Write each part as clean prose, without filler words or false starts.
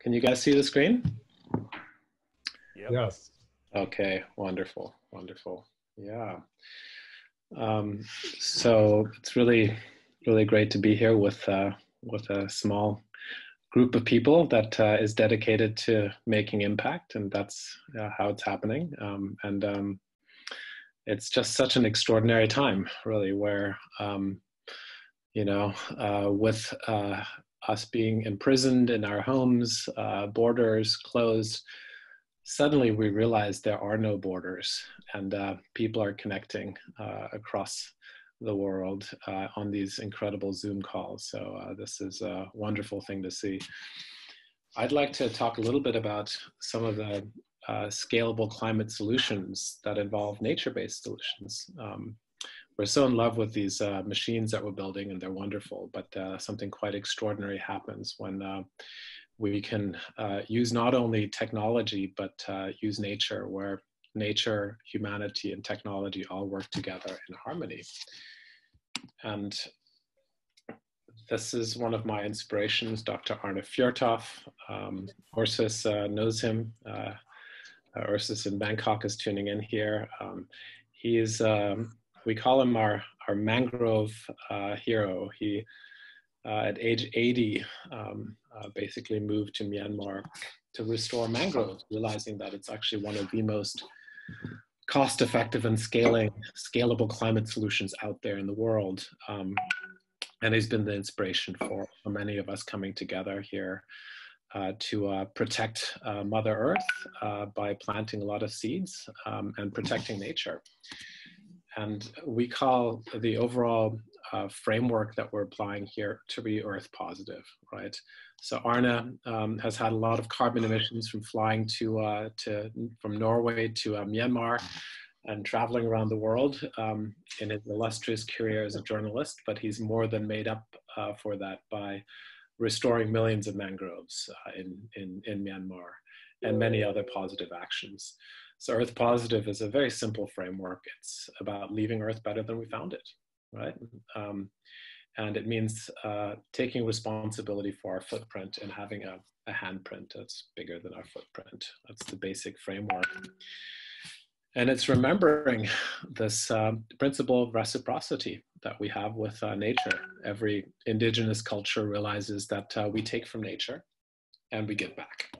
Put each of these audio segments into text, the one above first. Can you guys see the screen? Yep. Yes. Okay, wonderful, wonderful. Yeah. So it's really, really great to be here with a small group of people that is dedicated to making impact, and that's how it's happening. It's just such an extraordinary time, really, where, you know, with us being imprisoned in our homes, borders closed, suddenly we realize there are no borders, and people are connecting across the world on these incredible Zoom calls. So this is a wonderful thing to see. I'd like to talk a little bit about some of the scalable climate solutions that involve nature-based solutions. We're so in love with these machines that we're building, and they're wonderful, but something quite extraordinary happens when we can use not only technology, but use nature, where nature, humanity, and technology all work together in harmony. And this is one of my inspirations, Dr. Arne Fjortoft. Ursus knows him. Ursus in Bangkok is tuning in here. He is, we call him our mangrove hero. He, at age 80, basically moved to Myanmar to restore mangroves, realizing that it's actually one of the most cost-effective and scalable climate solutions out there in the world. And he's been the inspiration for many of us coming together here to protect Mother Earth by planting a lot of seeds and protecting nature. And we call the overall framework that we're applying here to be Earth Positive, right? So Arne has had a lot of carbon emissions from flying from Norway to Myanmar and traveling around the world in his illustrious career as a journalist, but he's more than made up for that by restoring millions of mangroves in Myanmar and many other positive actions. So Earth Positive is a very simple framework. It's about leaving Earth better than we found it, right? And it means taking responsibility for our footprint and having a handprint that's bigger than our footprint. That's the basic framework. And it's remembering this principle of reciprocity that we have with nature. Every indigenous culture realizes that we take from nature and we give back.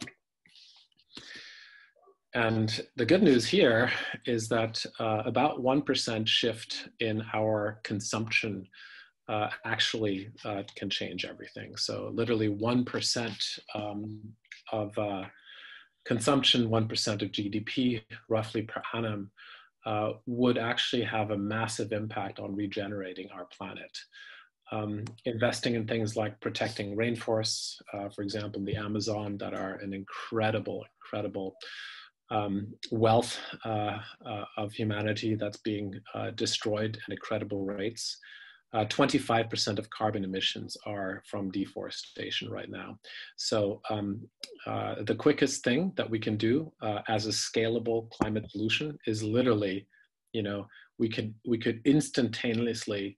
And the good news here is that about 1% shift in our consumption actually can change everything. So literally 1% of consumption, 1% of GDP, roughly per annum, would actually have a massive impact on regenerating our planet. Investing in things like protecting rainforests, for example, in the Amazon, that are an incredible, incredible wealth of humanity that's being destroyed at incredible rates. 25% of carbon emissions are from deforestation right now. So the quickest thing that we can do as a scalable climate solution is literally, you know, we could instantaneously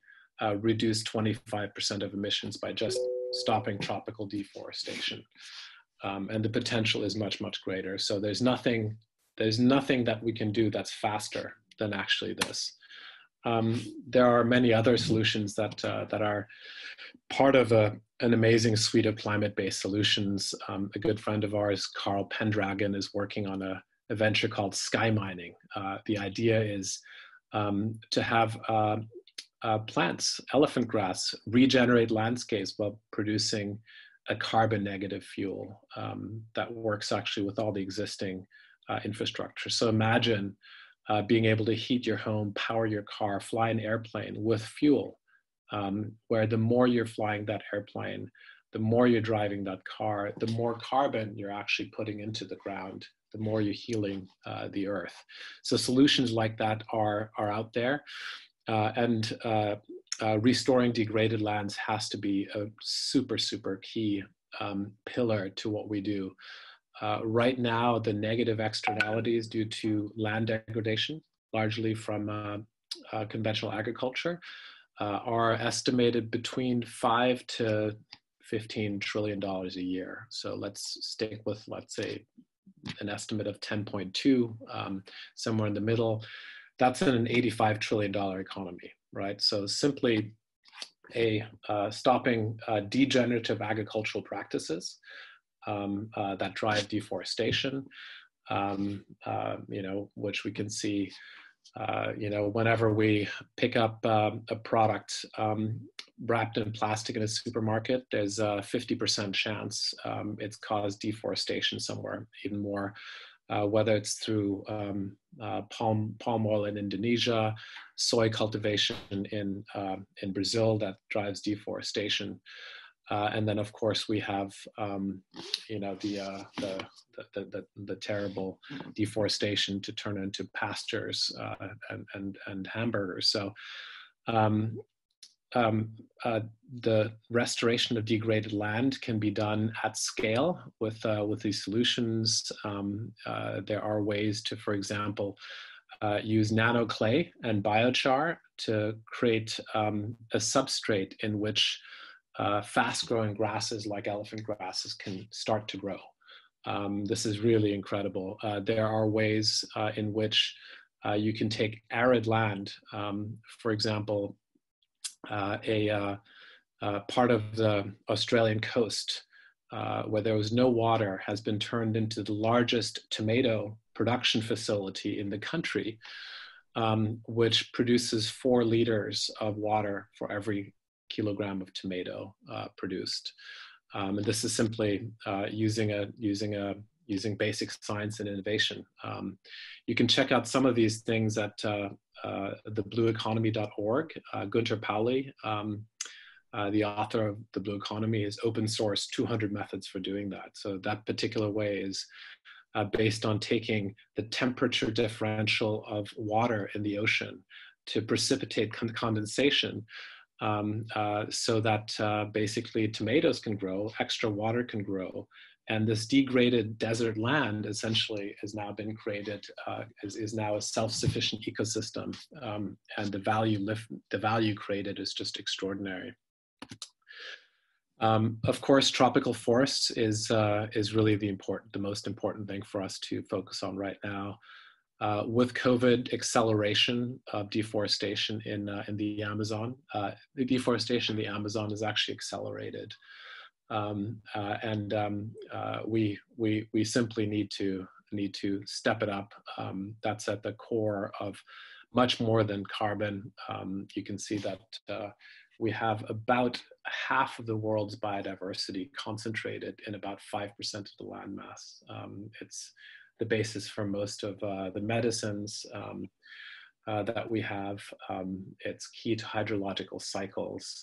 reduce 25% of emissions by just stopping tropical deforestation. And the potential is much, much greater. So there's nothing that we can do that's faster than actually this. There are many other solutions that, that are part of an amazing suite of climate-based solutions. A good friend of ours, Carl Pendragon, is working on a venture called Sky Mining. The idea is to have plants, elephant grass, regenerate landscapes while producing a carbon negative fuel that works actually with all the existing infrastructure. So imagine being able to heat your home, power your car, fly an airplane with fuel, where the more you're flying that airplane, the more you're driving that car, the more carbon you're actually putting into the ground, the more you're healing the earth. So solutions like that are out there. Restoring degraded lands has to be a super, super key pillar to what we do. Right now, the negative externalities due to land degradation, largely from conventional agriculture, are estimated between 5 to $15 trillion a year. So let's stick with, let's say, an estimate of 10.2, somewhere in the middle. That's in an $85 trillion economy, right? So simply stopping degenerative agricultural practices that drive deforestation, which we can see, whenever we pick up a product wrapped in plastic in a supermarket, there's a 50% chance it's caused deforestation somewhere, even more, whether it's through palm oil in Indonesia, soy cultivation in Brazil that drives deforestation. And then, of course, we have, the terrible deforestation to turn into pastures and hamburgers. So the restoration of degraded land can be done at scale with these solutions. There are ways to, for example, use nano clay and biochar to create a substrate in which fast-growing grasses like elephant grasses can start to grow. This is really incredible. There are ways in which you can take arid land, for example, part of the Australian coast where there was no water has been turned into the largest tomato production facility in the country, which produces 4 liters of water for every kilogram of tomato produced. And this is simply using basic science and innovation. You can check out some of these things at theblueeconomy.org. Gunter Pauli, the author of The Blue Economy, has open sourced 200 methods for doing that. So that particular way is based on taking the temperature differential of water in the ocean to precipitate condensation, so that basically tomatoes can grow, extra water can grow, and this degraded desert land essentially has now been created, is now a self-sufficient ecosystem, and the value created is just extraordinary. Of course, tropical forests is really the most important thing for us to focus on right now. With COVID, acceleration of deforestation in the Amazon. The deforestation in the Amazon is actually accelerated, we simply need to step it up. That's at the core of much more than carbon. You can see that we have about half of the world's biodiversity concentrated in about 5% of the landmass. It's the basis for most of the medicines that we have. It's key to hydrological cycles.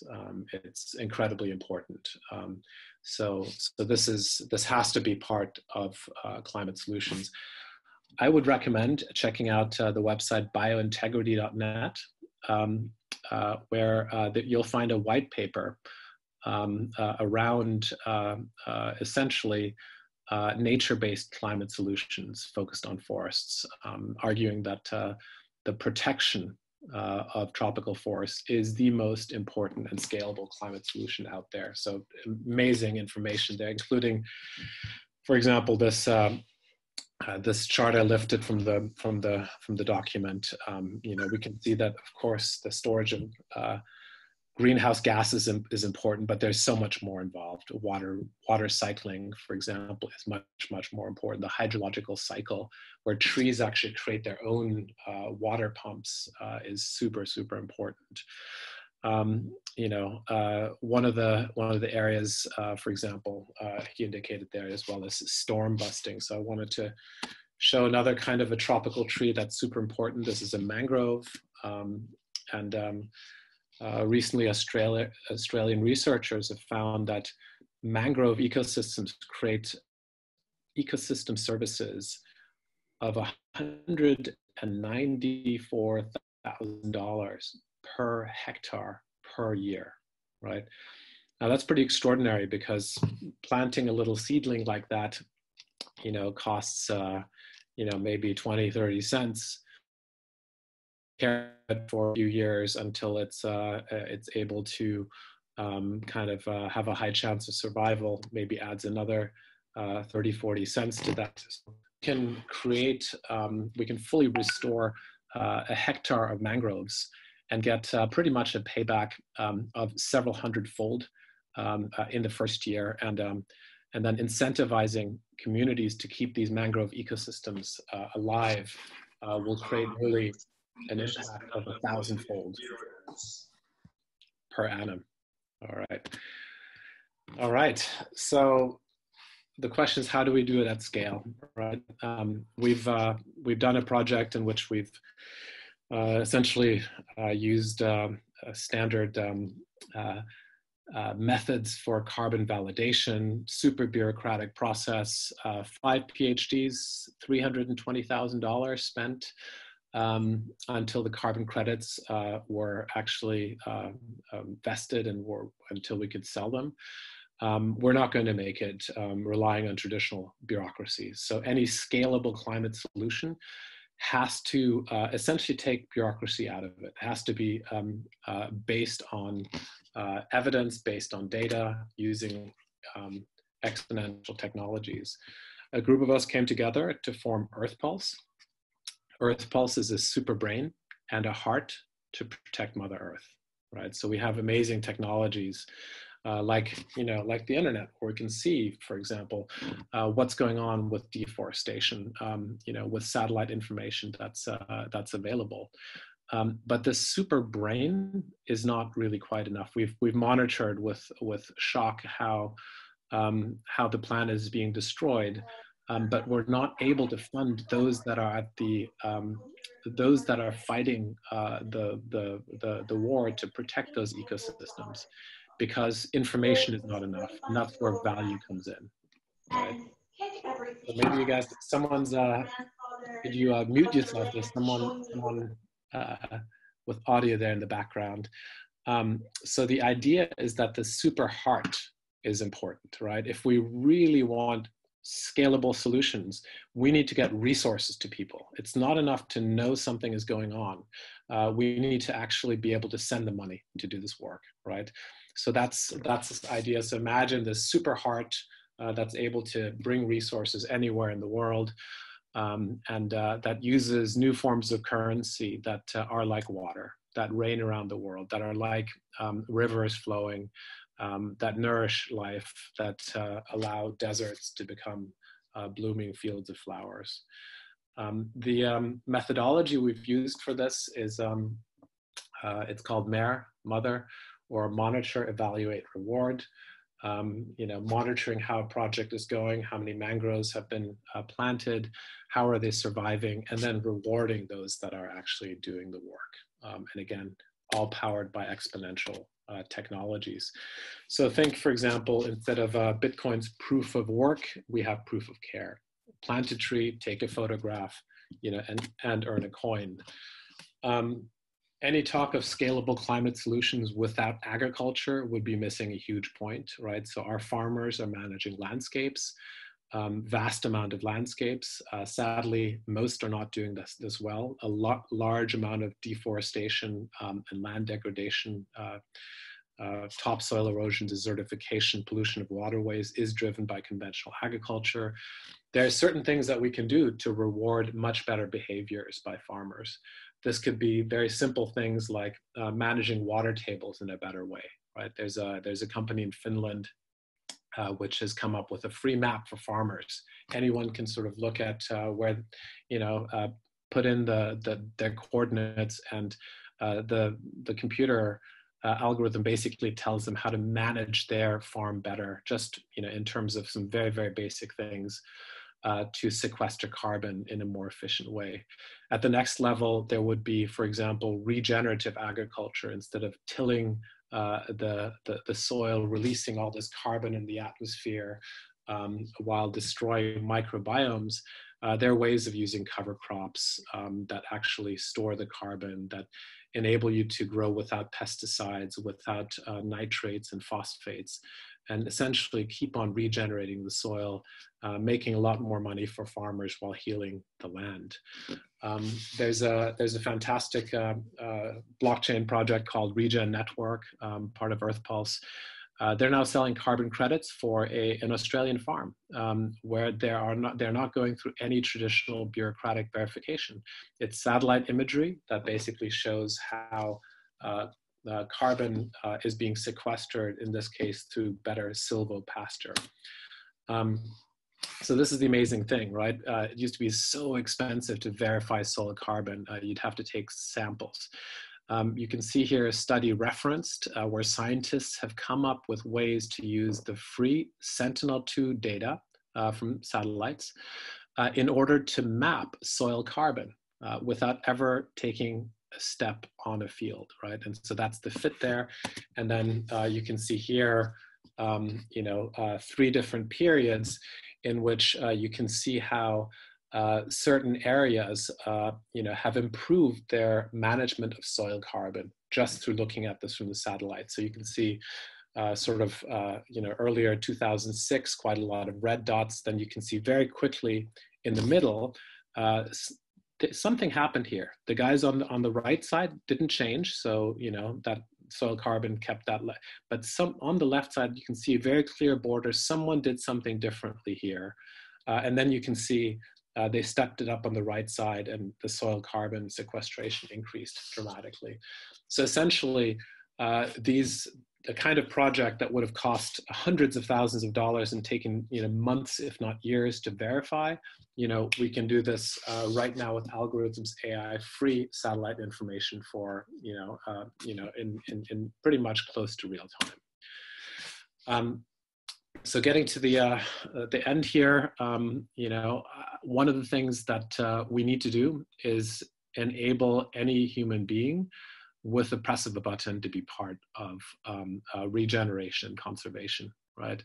It's incredibly important. So this has to be part of climate solutions. I would recommend checking out the website biointegrity.net, where you'll find a white paper around essentially nature-based climate solutions focused on forests, arguing that the protection of tropical forests is the most important and scalable climate solution out there. So amazing information there, including, for example, this chart I lifted from the document. We can see that, of course, the storage of greenhouse gases is important, but there's so much more involved. Water cycling, for example, is much more important. The hydrological cycle, where trees actually create their own water pumps, is super important. One of the areas, for example, he indicated there as well, is storm busting. So I wanted to show another kind of a tropical tree that's super important. This is a mangrove, recently, Australian researchers have found that mangrove ecosystems create ecosystem services of $194,000 per hectare per year, right? Now that's pretty extraordinary, because planting a little seedling like that, costs, maybe 20, 30 cents. Care for a few years until it's able to have a high chance of survival, maybe adds another 30, 40 cents to that. So we can create, we can fully restore a hectare of mangroves and get pretty much a payback of several hundredfold in the first year, and then incentivizing communities to keep these mangrove ecosystems alive will create really an impact of 1,000-fold per annum. All right. All right. So the question is, how do we do it at scale, right? We've done a project in which we've essentially used standard methods for carbon validation, super bureaucratic process, 5 PhDs, $320,000 spent until the carbon credits were actually vested and were, until we could sell them. We're not going to make it relying on traditional bureaucracies. So any scalable climate solution has to essentially take bureaucracy out of it. It has to be based on evidence, based on data, using exponential technologies. A group of us came together to form Earth Pulse. Earth Pulse is a super brain and a heart to protect Mother Earth, right? So we have amazing technologies like the internet, where we can see, for example, what's going on with deforestation, with satellite information that's available. But the super brain is not really quite enough. We've monitored with shock how the planet is being destroyed, but we're not able to fund those that are at the those that are fighting the war to protect those ecosystems, because information is not enough, and that's where value comes in. Right? So maybe you guys, someone's could you mute yourself? There's someone with audio there in the background. So the idea is that the super heart is important, right? If we really want scalable solutions, we need to get resources to people. It's not enough to know something is going on. We need to actually be able to send the money to do this work, right? So that's this idea. So imagine this super heart that's able to bring resources anywhere in the world, that uses new forms of currency that are like water, that rain around the world, that are like rivers flowing, that nourish life, that allow deserts to become blooming fields of flowers. The methodology we've used for this is, it's called MARE, Mother, or Monitor, Evaluate, Reward. Monitoring how a project is going, how many mangroves have been planted, how are they surviving, and then rewarding those that are actually doing the work. And again, all powered by exponential technologies. So think, for example, instead of Bitcoin's proof of work, we have proof of care. Plant a tree, take a photograph, and earn a coin. Any talk of scalable climate solutions without agriculture would be missing a huge point, right? So our farmers are managing landscapes, vast amount of landscapes. Sadly, most are not doing this well. A large amount of deforestation and land degradation, topsoil erosion, desertification, pollution of waterways is driven by conventional agriculture. There are certain things that we can do to reward much better behaviors by farmers. This could be very simple things like managing water tables in a better way, right? There's a company in Finland which has come up with a free map for farmers. Anyone can sort of look at where, put in their coordinates, and the computer algorithm basically tells them how to manage their farm better, just in terms of some very, very basic things. To sequester carbon in a more efficient way. At the next level, there would be, for example, regenerative agriculture. Instead of tilling the soil, releasing all this carbon in the atmosphere while destroying microbiomes, there are ways of using cover crops that actually store the carbon, that enable you to grow without pesticides, without nitrates and phosphates, and essentially keep on regenerating the soil, making a lot more money for farmers while healing the land. There's a fantastic blockchain project called Regen Network, part of Earth Pulse. They're now selling carbon credits for an Australian farm where they're not going through any traditional bureaucratic verification. It's satellite imagery that basically shows how carbon is being sequestered, in this case through better silvopasture. So this is the amazing thing, right? It used to be so expensive to verify soil carbon. You'd have to take samples. You can see here a study referenced where scientists have come up with ways to use the free Sentinel-2 data from satellites in order to map soil carbon without ever taking a step on a field, right? And so that's the fit there. And then you can see here, three different periods in which you can see how certain areas, have improved their management of soil carbon just through looking at this from the satellite. So you can see earlier 2006, quite a lot of red dots. Then you can see very quickly in the middle, something happened here. The guys on the right side didn't change. So, that soil carbon kept that, but some on the left side, you can see a very clear border. Someone did something differently here. And then you can see they stepped it up on the right side and the soil carbon sequestration increased dramatically. So essentially, the kind of project that would have cost hundreds of thousands of dollars and taken months, if not years, to verify, we can do this right now with algorithms, AI, free satellite information for in pretty much close to real time. So getting to the end here, one of the things that we need to do is enable any human being with the press of a button to be part of regeneration, conservation, right?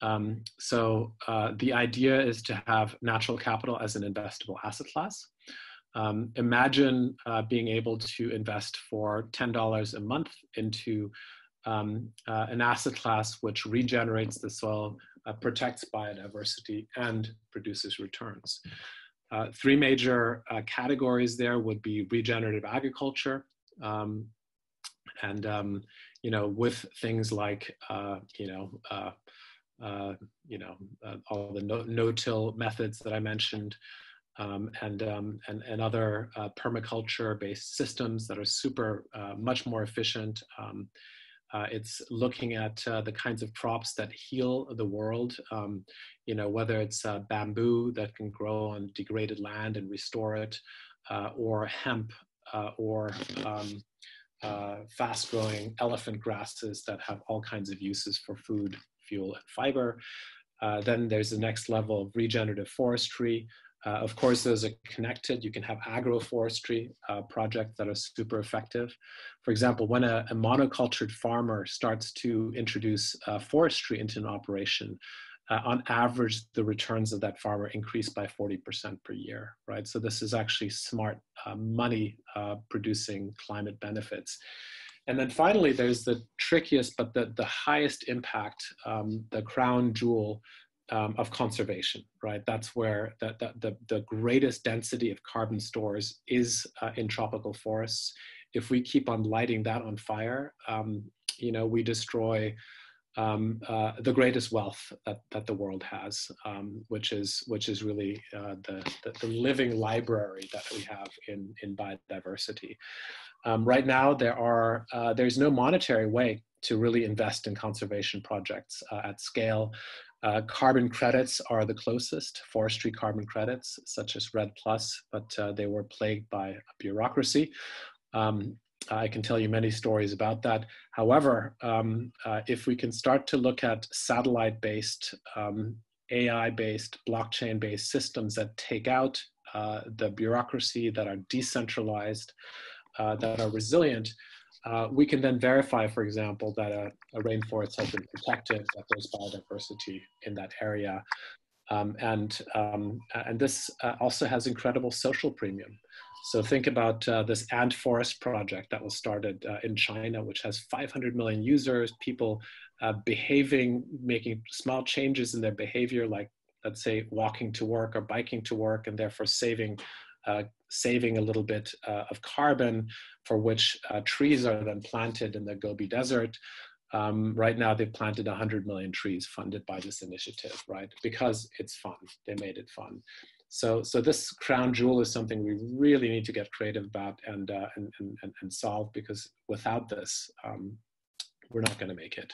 The idea is to have natural capital as an investable asset class. Imagine being able to invest for $10 a month into an asset class which regenerates the soil, protects biodiversity, and produces returns. Three major categories there would be regenerative agriculture, with things like all the no-till methods that I mentioned, and other permaculture-based systems that are super much more efficient. It's looking at the kinds of crops that heal the world, whether it's bamboo that can grow on degraded land and restore it, or hemp, or fast-growing elephant grasses that have all kinds of uses for food, fuel, and fiber. Then there's the next level of regenerative forestry. Of course, those are connected. You can have agroforestry projects that are super effective. For example, when a monocultured farmer starts to introduce forestry into an operation, on average, the returns of that farmer increase by 40% per year, right? So this is actually smart money producing climate benefits. And then finally, there's the trickiest, but the highest impact, the crown jewel of conservation, right? That's where the greatest density of carbon stores is in tropical forests. If we keep on lighting that on fire, we destroy the greatest wealth that the world has, which is really the living library that we have in biodiversity. Right now, there's no monetary way to really invest in conservation projects at scale. Carbon credits are the closest, forestry carbon credits, such as REDD+, but they were plagued by bureaucracy. I can tell you many stories about that. However, if we can start to look at satellite-based, AI-based, blockchain-based systems that take out the bureaucracy, that are decentralized, that are resilient, we can then verify, for example, that a rainforest has been protected, that there's biodiversity in that area, And this also has incredible social premium. So think about this Ant Forest project that was started in China, which has 500 million users, people behaving, making small changes in their behavior, like let's say walking to work or biking to work, and therefore saving saving a little bit of carbon, for which trees are then planted in the Gobi Desert. Right now, they've planted 100 million trees funded by this initiative, right? Because it's fun. They made it fun. So this crown jewel is something we really need to get creative about and solve, because without this, we're not going to make it.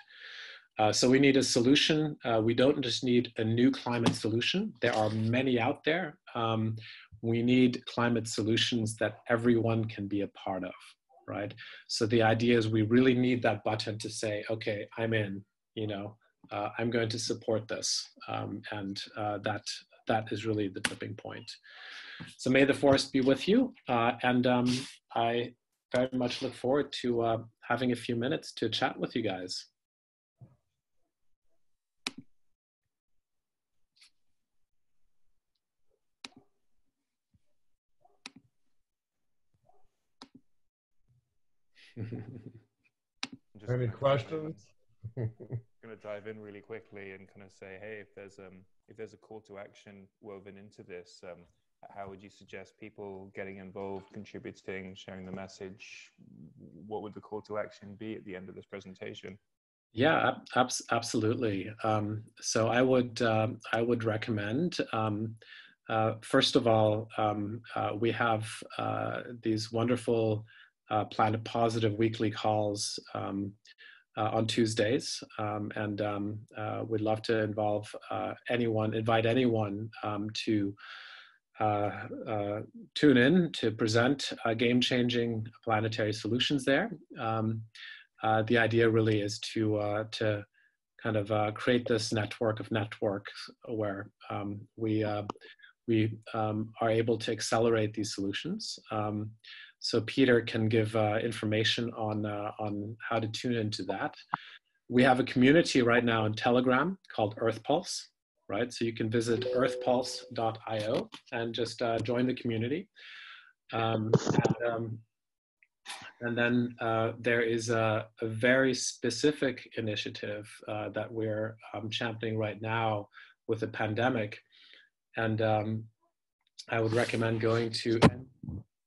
So we need a solution. We don't just need a new climate solution. There are many out there. We need climate solutions that everyone can be a part of, right? So the idea is we really need that button to say, okay, I'm in, you know, I'm going to support this. That is really the tipping point. So may the forest be with you. I very much look forward to having a few minutes to chat with you guys. Any questions? I'm going to dive in really quickly and kind of say, hey, if there's a call to action woven into this, how would you suggest people getting involved, contributing, sharing the message? What would the call to action be at the end of this presentation? Yeah, absolutely. So I would recommend. First of all, we have these wonderful Planet Positive weekly calls on Tuesdays, we'd love to invite anyone to tune in to present game-changing planetary solutions there. The idea really is to kind of create this network of networks where we are able to accelerate these solutions. So Peter can give information on how to tune into that. We have a community right now on Telegram called Earth Pulse, right? So you can visit earthpulse.io and just join the community. And then there is a very specific initiative that we're championing right now with the pandemic. And I would recommend going to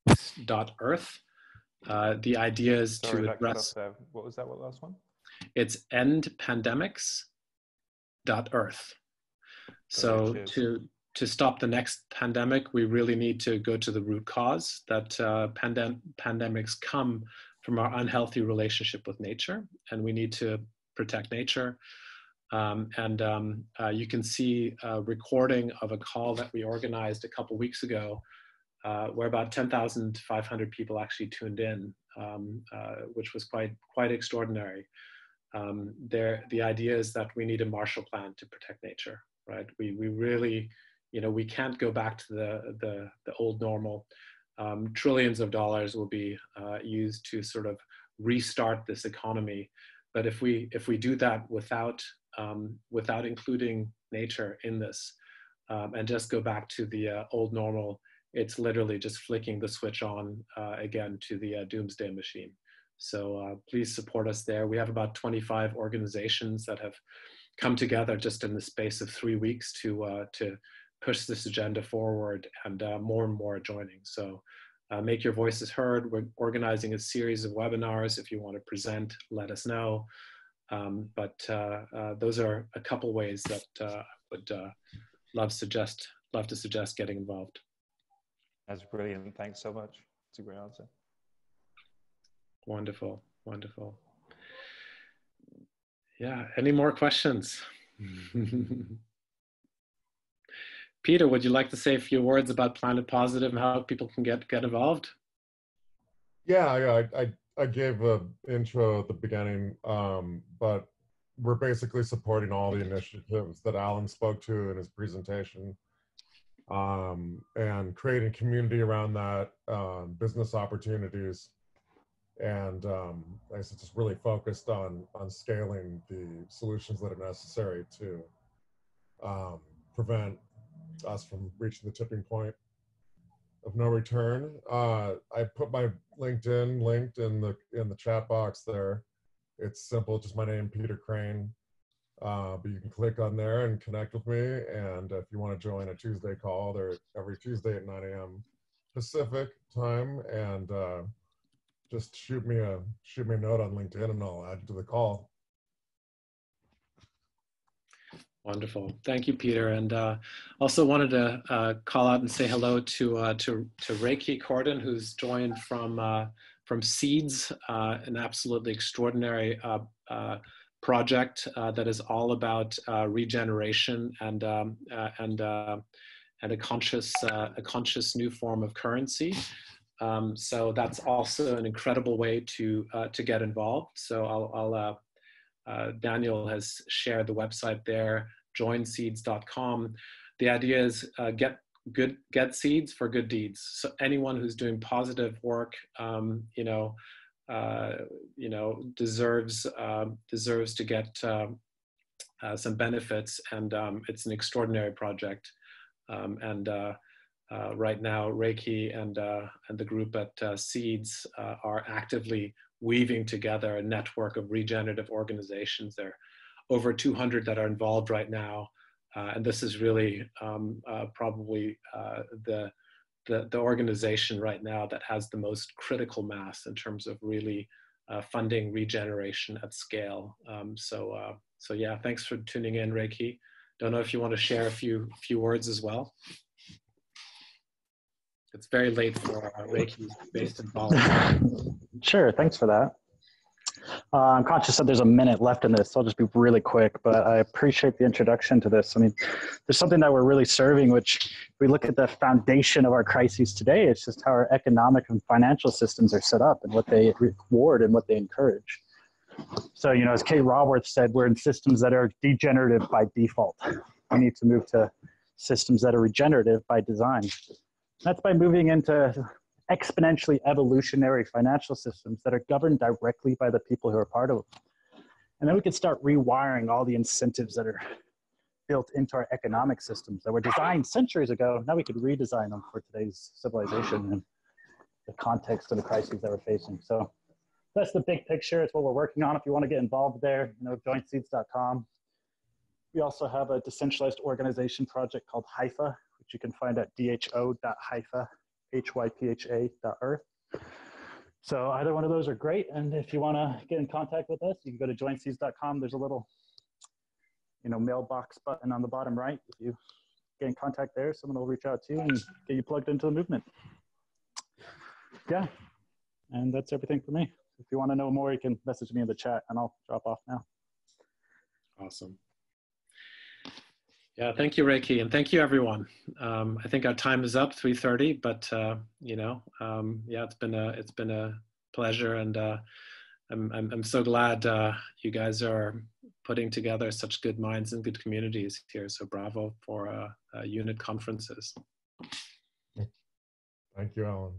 endpandemics.earth. The idea is to address... What was that last one? It's endpandemics.earth. So to stop the next pandemic, we really need to go to the root cause that pandemics come from our unhealthy relationship with nature, and we need to protect nature. You can see a recording of a call that we organized a couple weeks ago, where about 10,500 people actually tuned in, which was quite extraordinary. The idea is that we need a Marshall Plan to protect nature, right? We really, you know, we can't go back to the old normal. Trillions of dollars will be used to sort of restart this economy, but if we do that without including nature in this, and just go back to the old normal, it's literally just flicking the switch on again to the doomsday machine. So please support us there. We have about 25 organizations that have come together just in the space of 3 weeks to push this agenda forward, and more are joining. So make your voices heard. We're organizing a series of webinars. If you want to present, let us know. But those are a couple ways that I would love to suggest getting involved. That's brilliant. Thanks so much. It's a great answer. Wonderful. Wonderful. Yeah. Any more questions? Peter, would you like to say a few words about Planet Positive and how people can get involved? Yeah, I gave an intro at the beginning, but we're basically supporting all the initiatives that Alan spoke to in his presentation. And creating community around that, business opportunities, and I guess it's just really focused on scaling the solutions that are necessary to prevent us from reaching the tipping point of no return. I put my LinkedIn link in the chat box there. It's simple, just my name, Peter Crane. But you can click on there and connect with me. And if you want to join a Tuesday call, they're every Tuesday at 9 a.m. Pacific time. And just shoot me a note on LinkedIn, and I'll add you to the call. Wonderful. Thank you, Peter. And also wanted to call out and say hello to Rieki Cordon, who's joined from Seeds, an absolutely extraordinary project that is all about regeneration and a conscious new form of currency. So that's also an incredible way to get involved. So Daniel has shared the website there, joinseeds.com. The idea is get seeds for good deeds. So anyone who's doing positive work, deserves to get some benefits, and it's an extraordinary project. Right now, Rieki and the group at Seeds are actively weaving together a network of regenerative organizations. There are over 200 that are involved right now, and this is really probably the organization right now that has the most critical mass in terms of really funding regeneration at scale. So yeah, thanks for tuning in, Rieki. Don't know if you want to share a few words as well. It's very late for Rieki, based in Bali. Sure, thanks for that. I'm conscious that there's a minute left in this, so I'll just be really quick, but I appreciate the introduction to this. I mean, there's something that we're really serving, which if we look at the foundation of our crises today, it's just how our economic and financial systems are set up and what they reward and what they encourage. So, you know, as Kay Raworth said, we're in systems that are degenerative by default. We need to move to systems that are regenerative by design. That's by moving into exponentially evolutionary financial systems that are governed directly by the people who are part of them. And then we can start rewiring all the incentives that are built into our economic systems that were designed centuries ago. Now we could redesign them for today's civilization and the context of the crises that we're facing. So that's the big picture. It's what we're working on. If you want to get involved there, you know, joinseeds.com. We also have a decentralized organization project called HYPHA, which you can find at dho.hypha.earth. So either one of those are great. And if you want to get in contact with us, you can go to joinseeds.com. There's a little, you know, mailbox button on the bottom right. If you get in contact there, someone will reach out to you and get you plugged into the movement. Yeah. And that's everything for me. If you want to know more, you can message me in the chat and I'll drop off now. Awesome. Yeah, thank you, Rieki, and thank you, everyone. I think our time is up, 3:30, but you know, yeah, it's been a pleasure, and I'm so glad you guys are putting together such good minds and good communities here. So bravo for unit conferences. Thank you, Alan.